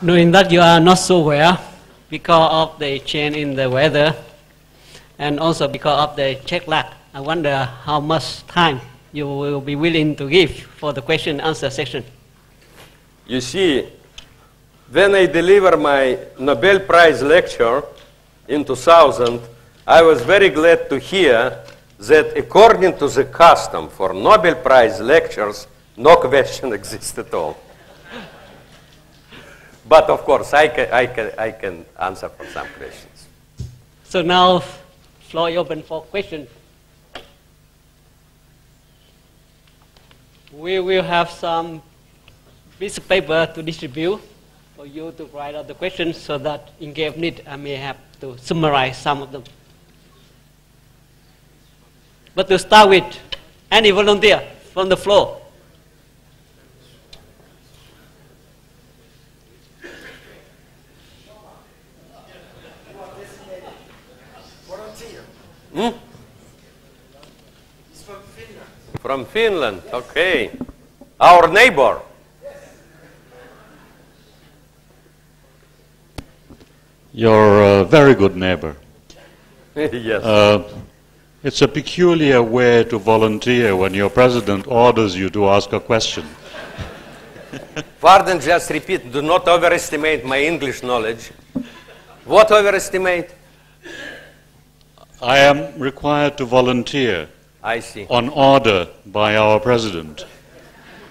Knowing that you are not so well because of the change in the weather and also because of the jet lag, I wonder how much time you will be willing to give for the question and answer section. You see, when I delivered my Nobel Prize lecture in 2000, I was very glad to hear that according to the custom for Nobel Prize lectures, no question exists at all. But of course, I can answer for some questions. So now, floor is open for questions. We will have some piece of paper to distribute for you to write out the questions so that in case of need, I may have to summarize some of them. But to start with, any volunteer from the floor? Hmm? It's from Finland. From Finland, yes. Okay. Our neighbor. Yes. Your very good neighbor. Yes. It's a peculiar way to volunteer when your president orders you to ask a question. Pardon, just repeat, do not overestimate my English knowledge. What overestimate? I am required to volunteer. I see. On order by our president.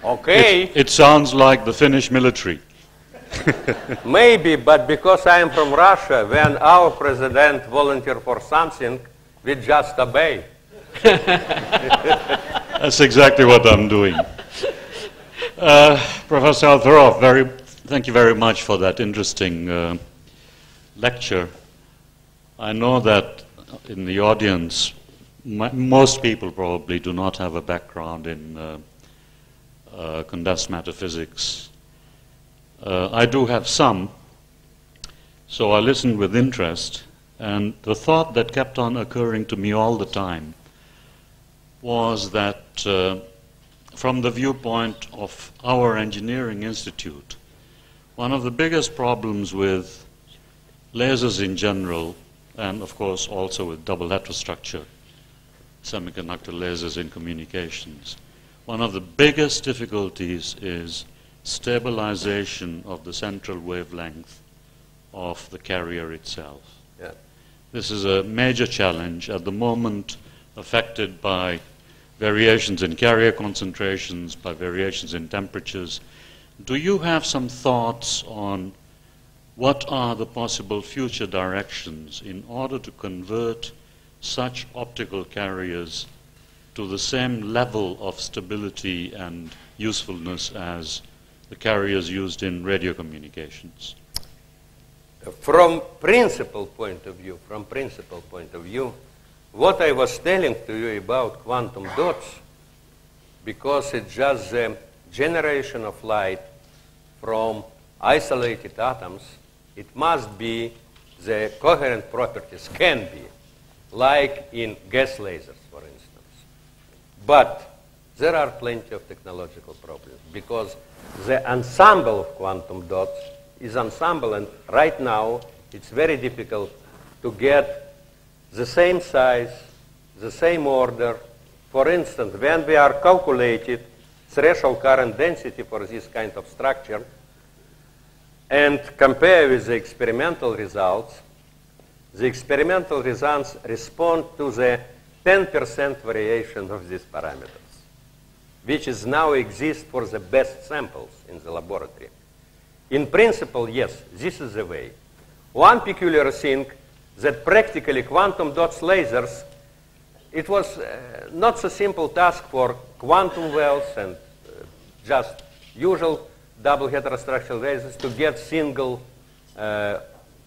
Okay. It sounds like the Finnish military. Maybe, but because I am from Russia, when our president volunteers for something, we just obey. That's exactly what I'm doing. Professor Alferov, thank you very much for that interesting lecture. I know that in the audience, most people probably do not have a background in condensed matter physics. I do have some, so I listened with interest, and the thought that kept on occurring to me all the time was that from the viewpoint of our engineering institute, one of the biggest problems with lasers in general, and of course also with double heterostructure semiconductor lasers in communications, one of the biggest difficulties is stabilization of the central wavelength of the carrier itself. Yeah. This is a major challenge at the moment, affected by variations in carrier concentrations, by variations in temperatures. Do you have some thoughts on what are the possible future directions in order to convert such optical carriers to the same level of stability and usefulness as the carriers used in radio communications? From principle point of view, what I was telling to you about quantum dots, because it's just the generation of light from isolated atoms, it must be the coherent properties can be, like in gas lasers, for instance. But there are plenty of technological problems because the ensemble of quantum dots is ensemble, and right now it's very difficult to get the same size, the same order. For instance, when we are calculated threshold current density for this kind of structure, and compare with the experimental results respond to the 10% variation of these parameters, which is now exists for the best samples in the laboratory. In principle, yes, this is the way. One peculiar thing that practically quantum dots lasers, it was not so simple task for quantum wells and just usual double heterostructural lasers to get single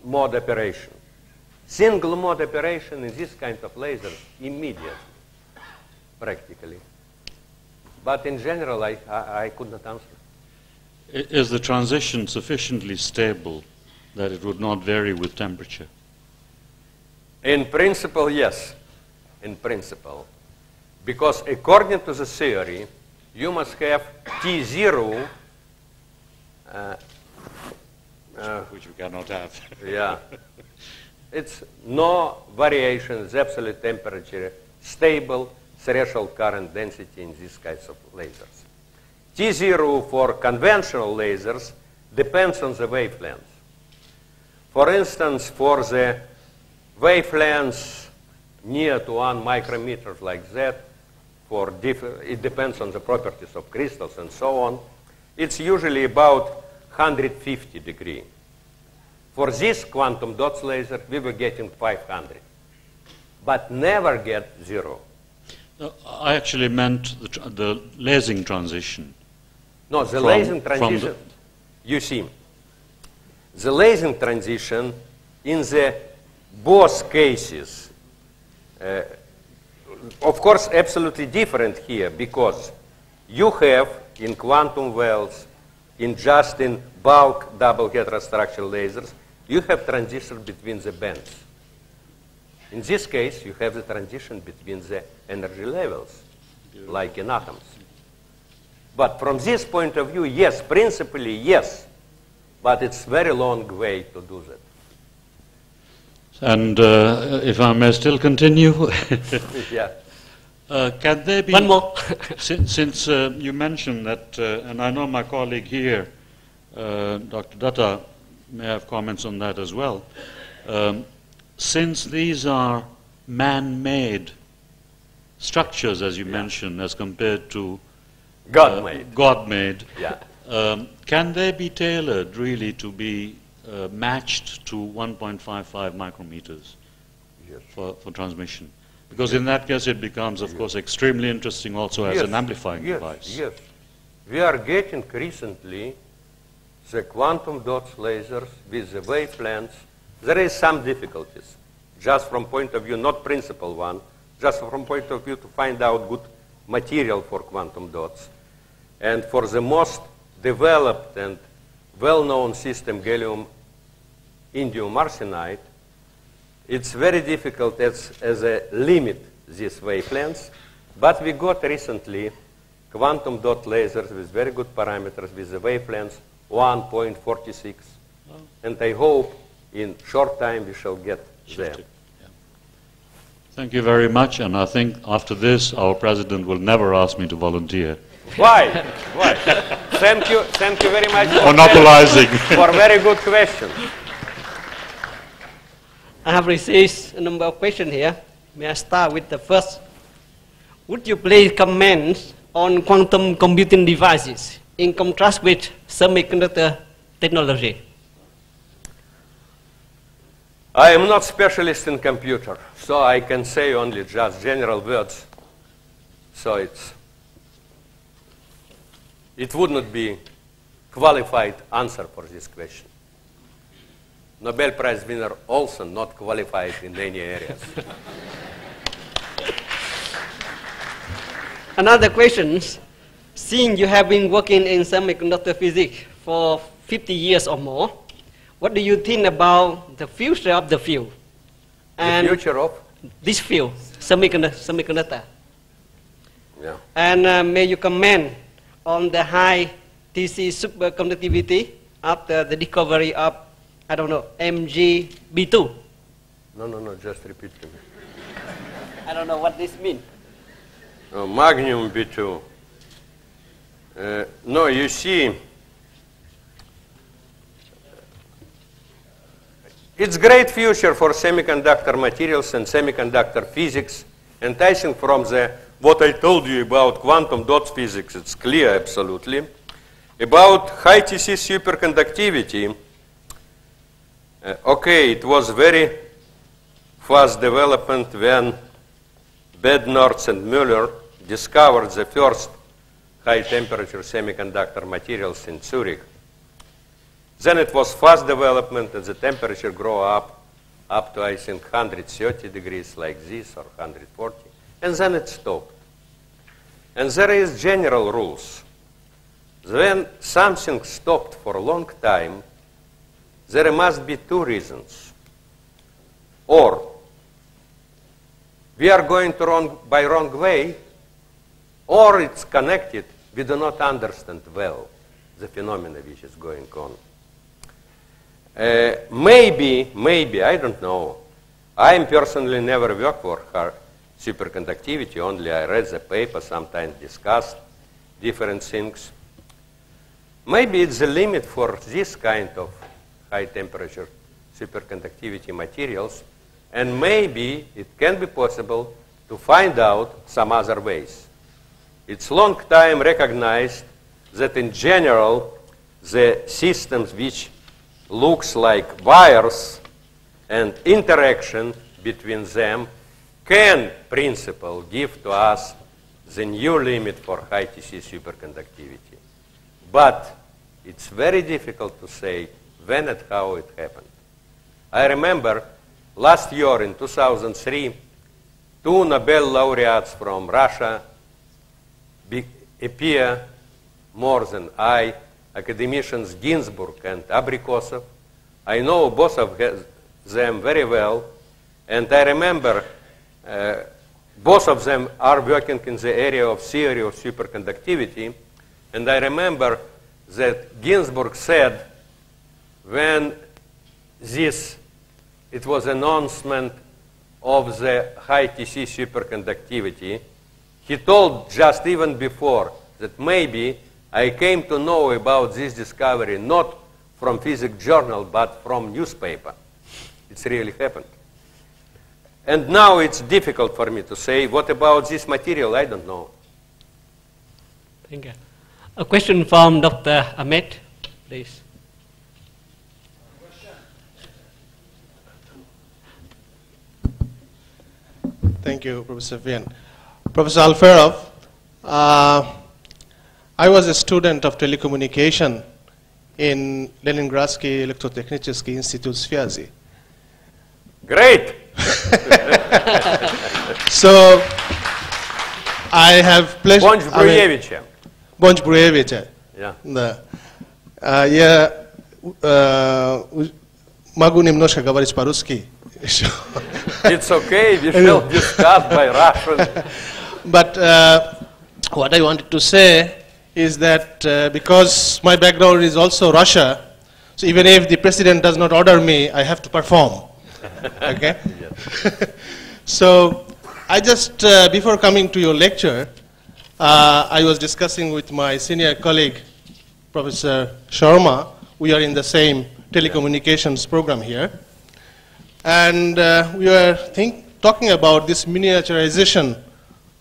mode operation. Single mode operation in this kind of lasers immediately, practically. But in general, I could not answer. Is the transition sufficiently stable that it would not vary with temperature? In principle, yes. In principle. Because according to the theory, you must have T0 which we cannot have. Yeah. It's no variations, absolute temperature, stable threshold current density in these kinds of lasers. T0 for conventional lasers depends on the wavelength. For instance, for the wavelengths near to 1 micrometer like that, for it depends on the properties of crystals and so on, it's usually about 150 degrees. For this quantum dots laser, we were getting 500, but never get 0. No, I actually meant the lasing transition. No, the lasing transition, you see, the lasing transition in the both cases, of course, absolutely different here, because you have in quantum wells, in bulk double heterostructural lasers, you have transition between the bands. In this case, you have the transition between the energy levels, like in atoms. But from this point of view, yes, principally, yes. But it's a very long way to do that. And if I may still continue, yeah. Can there be... One more. since you mentioned that, and I know my colleague here, Dr. Datta, may have comments on that as well. Since these are man-made structures, as you mentioned, as compared to God-made, yeah. Can they be tailored really to be matched to 1.55 micrometers for transmission? Because in that case, it becomes, of course, extremely interesting also as an amplifying device. Yes, we are getting recently the quantum dots lasers with the wavelengths. There is some difficulties, just from point of view, not principal one, just from point of view to find out good material for quantum dots. And for the most developed and well-known system, gallium indium arsenide, it's very difficult as a limit, these wavelengths, but we got recently quantum dot lasers with very good parameters with the wavelengths 1.46. Oh. And I hope in short time we shall get there. Yeah. Thank you very much, and I think after this our president will never ask me to volunteer. Why? Why? Thank you very much for monopolizing. For very good questions. I have received a number of questions here. May I start with the first? Would you please comment on quantum computing devices in contrast with semiconductor technology? I am not a specialist in computer, so I can say only just general words. So it would not be a qualified answer for this question. Nobel Prize winner also not qualified in any areas. Another question, seeing you have been working in semiconductor physics for 50 years or more, what do you think about the future of the field? And the future of? This field, semiconductor. Yeah. And may you comment on the high TC superconductivity after the discovery of, I don't know, MgB2. No, no, no, just repeat to me. I don't know what this means. Oh, magnum B2. No, you see, it's great future for semiconductor materials and semiconductor physics. And I think from the, what I told you about quantum dots physics, it's clear, absolutely. About high TC superconductivity, okay, it was very fast development when Bednorz and Müller discovered the first high-temperature semiconductor materials in Zurich. Then it was fast development, and the temperature grew up to, I think, 130 degrees like this, or 140, and then it stopped. And there is general rules. When something stopped for a long time, there must be two reasons. Or we are going by wrong way, or it's connected. We do not understand well the phenomena which is going on. Maybe, I don't know. I personally never worked for her superconductivity, only I read the paper, sometimes discussed different things. Maybe it's the limit for this kind of high temperature superconductivity materials, and maybe it can be possible to find out some other ways. It's long time recognized that in general, the systems which looks like wires and interaction between them can, principle, give to us the new limit for high TC superconductivity. But it's very difficult to say when and how it happened. I remember last year in 2003, two Nobel laureates from Russia appear more than I, academicians Ginsburg and Abrikosov. I know both of them very well, and I remember both of them are working in the area of theory of superconductivity, and I remember that Ginsburg said when this, it was announcement of the high TC superconductivity, he told just even before that maybe I came to know about this discovery not from physics journal but from newspaper. It's really happened. And now it's difficult for me to say, what about this material? I don't know. Thank you. A question from Dr. Ahmed, please. Thank you, Professor Vian. Professor Alferov, I was a student of telecommunication in Leningradsky electro Institute Sfiazi. Great! So, I have pleasure. Bonch-Bruevich. Bonch-Bruevich. Yeah. Я могу немножко говорить по-русски. It's okay. We shall discuss by Russian. But what I wanted to say is that because my background is also Russia, so even if the president does not order me, I have to perform. Okay. So I just before coming to your lecture, I was discussing with my senior colleague, Professor Sharma. We are in the same telecommunications program here, and we were talking about this miniaturization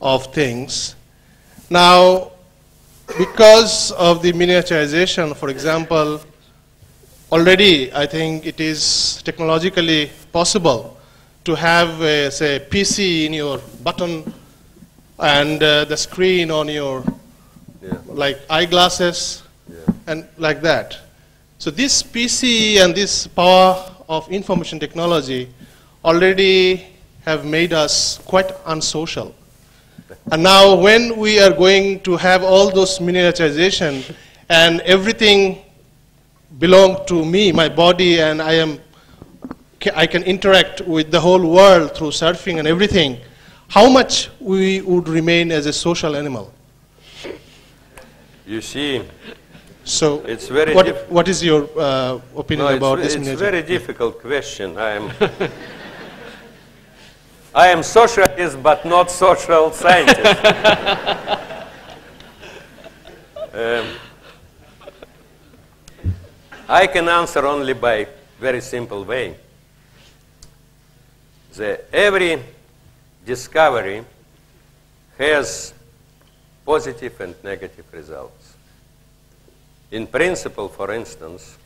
of things. Now, because of the miniaturization, for example, already I think it is technologically possible to have a, say, a PC in your button and the screen on your like eyeglasses and like that. So this PC and this power of information technology already have made us quite unsocial. And now when we are going to have all those miniaturization and everything belong to me, my body, and I can interact with the whole world through surfing and everything, how much we would remain as a social animal? You see, so it's very what is your opinion about this? It's a very difficult question. I am socialist, but not social scientist. I can answer only by very simple way. Every discovery has positive and negative results. In principle, for instance,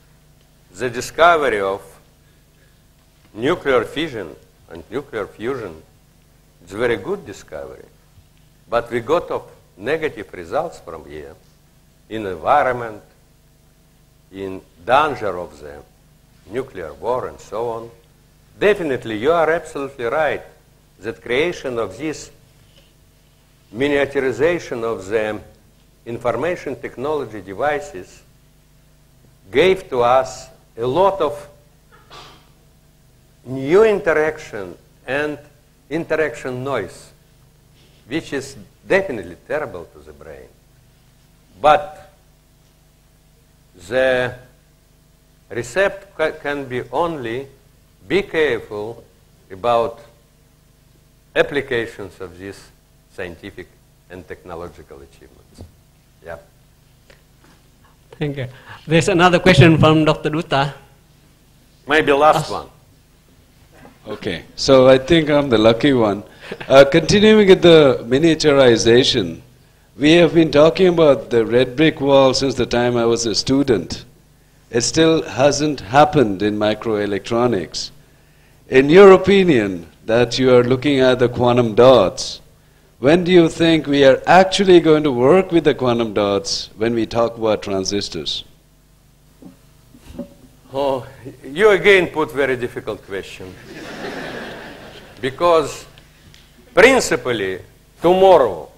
the discovery of nuclear fission and nuclear fusion is a very good discovery. But we got of negative results from here in environment, in danger of the nuclear war and so on. Definitely, you are absolutely right that creation of this miniaturization of the information technology devices gave to us a lot of new interaction and interaction noise, which is definitely terrible to the brain. But the recept can be only be careful about applications of these scientific and technological achievements. Yeah. Thank you. There's another question from Dr. Dutta. Maybe last one. Okay, so I think I'm the lucky one. Continuing with the miniaturization, we have been talking about the red brick wall since the time I was a student. It still hasn't happened in microelectronics. In your opinion, that you are looking at the quantum dots, when do you think we are actually going to work with the quantum dots when we talk about transistors? Oh, you again put very difficult question. Because principally, tomorrow,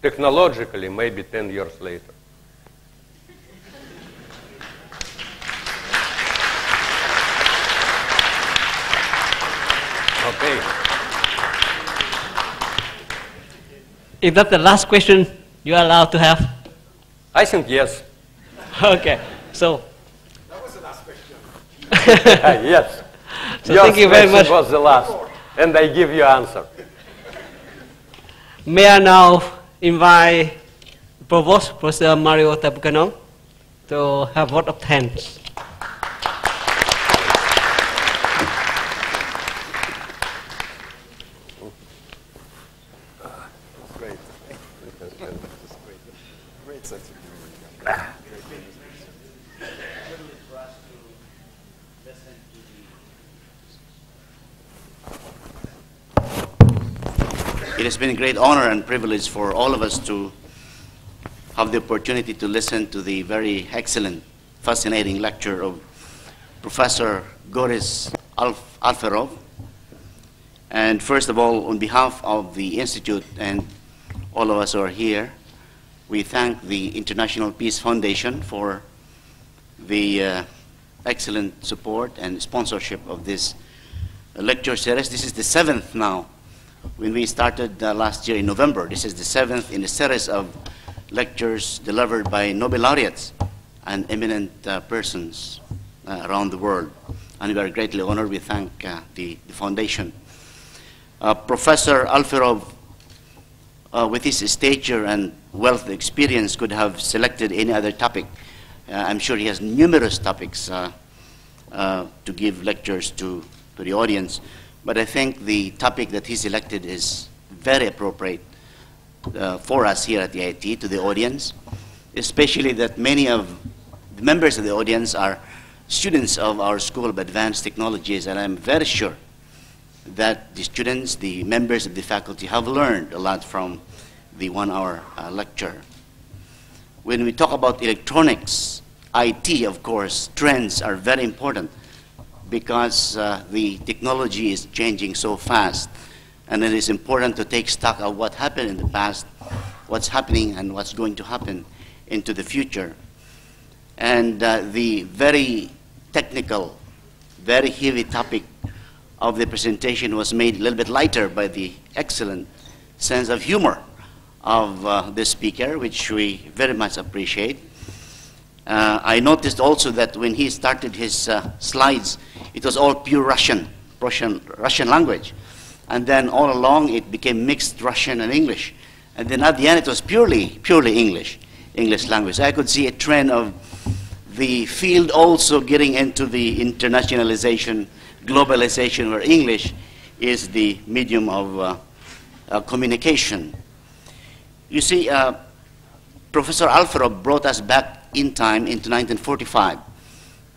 technologically, maybe 10 years later. Okay. Is that the last question you are allowed to have? I think yes. Okay. So that was the last question. Yes. So your thank you very much. Was the last, and I give you answer. May I now invite Provost Professor Mario Tabucanong to have a vote of thanks. It has been a great honor and privilege for all of us to have the opportunity to listen to the very excellent, fascinating lecture of Professor Zhores Alferov. And first of all, on behalf of the Institute and all of us who are here, we thank the International Peace Foundation for the excellent support and sponsorship of this lecture series. This is the 7th now. When we started last year in November, this is the 7th in a series of lectures delivered by Nobel laureates and eminent persons around the world. And we are greatly honored. We thank the foundation. Professor Alferov, with his stature and wealth experience, could have selected any other topic. I'm sure he has numerous topics to give lectures to the audience. But I think the topic that he selected is very appropriate for us here at the IIT, to the audience, especially that many of the members of the audience are students of our School of Advanced Technologies, and I'm very sure that the students, the members of the faculty, have learned a lot from the one-hour lecture. When we talk about electronics, IT, of course, trends are very important, because the technology is changing so fast, and it is important to take stock of what happened in the past, what's happening, and what's going to happen into the future. And the very technical, very heavy topic of the presentation was made a little bit lighter by the excellent sense of humor of the speaker, which we very much appreciate. I noticed also that when he started his slides, it was all pure Russian language. And then all along it became mixed Russian and English. And then at the end it was purely English language. I could see a trend of the field also getting into the internationalization, globalization, where English is the medium of communication. You see, Professor Alferov brought us back in time into 1945.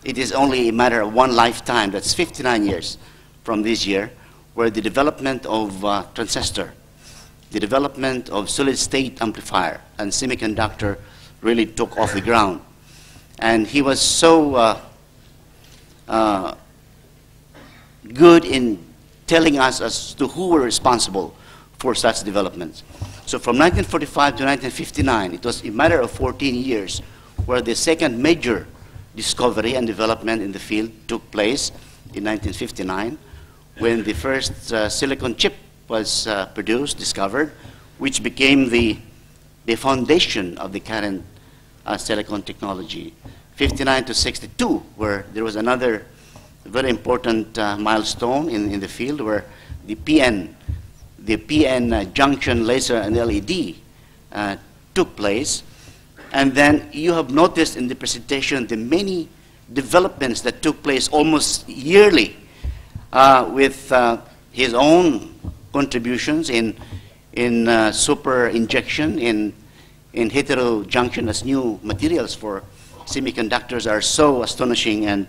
It is only a matter of one lifetime, that's 59 years from this year, where the development of transistor, the development of solid-state amplifier and semiconductor really took off the ground. And he was so good in telling us as to who were responsible for such developments. So from 1945 to 1959, it was a matter of 14 years where the second major discovery and development in the field took place in 1959, when the first silicon chip was produced, discovered, which became the foundation of the current silicon technology. 59 to 62, where there was another very important milestone in the field, where the PN junction laser and LED took place. And then you have noticed in the presentation the many developments that took place almost yearly with his own contributions in super injection, in heterojunction, as new materials for semiconductors are so astonishing and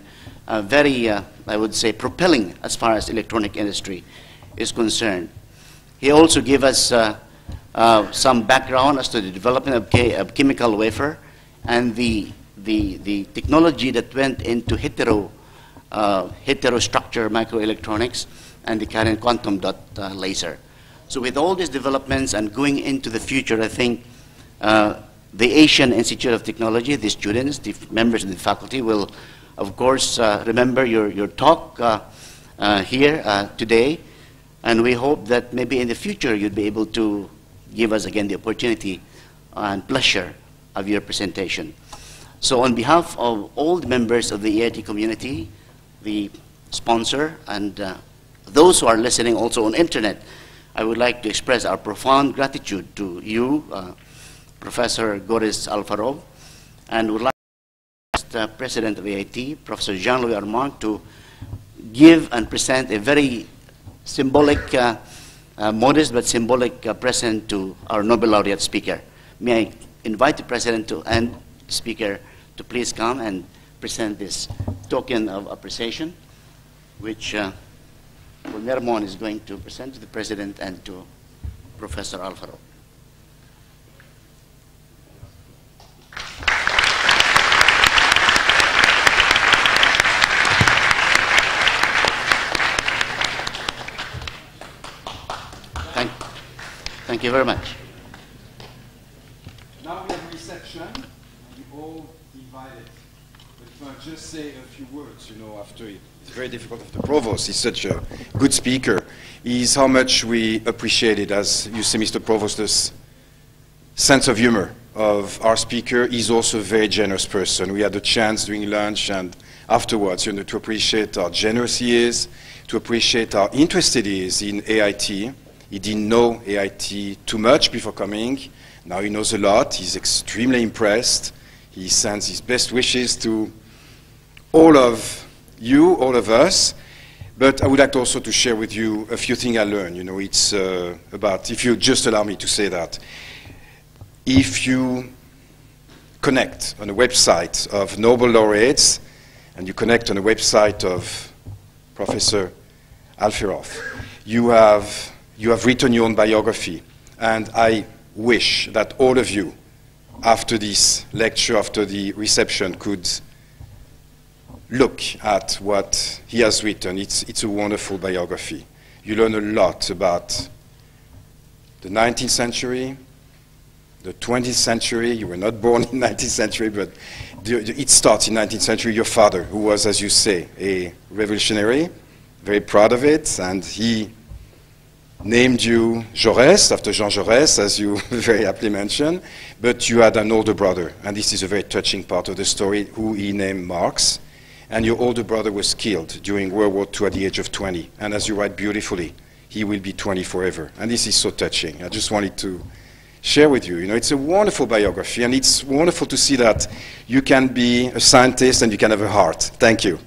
very, I would say, propelling as far as electronic industry is concerned. He also gave us some background as to the development of chemical wafer and the technology that went into heterostructure microelectronics and the current quantum dot laser. So with all these developments and going into the future, I think the Asian Institute of Technology, the students, the members of the faculty will, of course, remember your talk here today. And we hope that maybe in the future you'd be able to give us again the opportunity and pleasure of your presentation. So on behalf of all the members of the EIT community, the sponsor, and those who are listening also on internet, I would like to express our profound gratitude to you, Professor Zhores Alferov, and would like to ask the President of EIT, Professor Jean Louis Armand, to give and present a very symbolic, modest but symbolic present to our Nobel laureate speaker. May I invite the President and speaker to please come and present this token of appreciation, which Nermon is going to present to the President and to Professor Alferov. Thank you very much. Now we have reception, and we all divided. But I'll just say a few words, you know, after it. It's very difficult after the provost. He's such a good speaker. He's how much we appreciate it, as you see, Mr. Provost, this sense of humor of our speaker. He's also a very generous person. We had a chance during lunch and afterwards, you know, to appreciate how generous he is, to appreciate how interested he is in AIT. He didn't know AIT too much before coming. Now he knows a lot. He's extremely impressed. He sends his best wishes to all of you, all of us. But I would like also to share with you a few things I learned. You know, it's about, if you just allow me to say that, if you connect on a website of Nobel laureates and you connect on a website of Professor Alferov, you have written your own biography, and I wish that all of you, after this lecture, after the reception, could look at what he has written. It's a wonderful biography. You learn a lot about the 19th century, the 20th century. You were not born in the 19th century, but it starts in the 19th century. Your father, who was, as you say, a revolutionary, very proud of it, and he named you Jaurès, after Jean Jaurès, as you very aptly mentioned, but you had an older brother, and this is a very touching part of the story, who he named Marx, and your older brother was killed during World War II at the age of 20, and as you write beautifully, he will be 20 forever, and this is so touching. I just wanted to share with you, you know, it's a wonderful biography, and it's wonderful to see that you can be a scientist and you can have a heart. Thank you.